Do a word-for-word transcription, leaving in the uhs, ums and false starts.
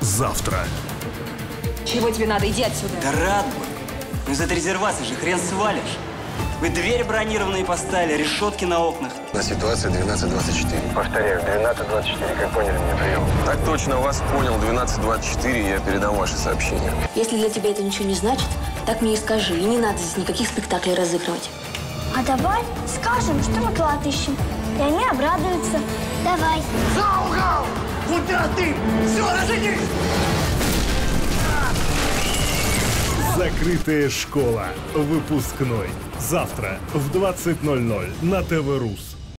завтра. Чего тебе надо? Иди отсюда. Да рад бы. Но из этой резервации же хрен свалишь. Вы дверь бронированные поставили, решетки на окнах. На ситуация двенадцать двадцать четыре. Повторяю, двенадцать двадцать четыре, как поняли, мне прием. Так точно, вас понял, двенадцать двадцать четыре, я передам ваше сообщение. Если для тебя это ничего не значит, так мне и скажи. И не надо здесь никаких спектаклей разыгрывать. А давай скажем, что мы клад ищем. И они обрадуются. Давай. Заугал! Куда ты? Все, разойдись! Закрытая школа. Выпускной. Завтра в двадцать ноль ноль на ТВ Рус.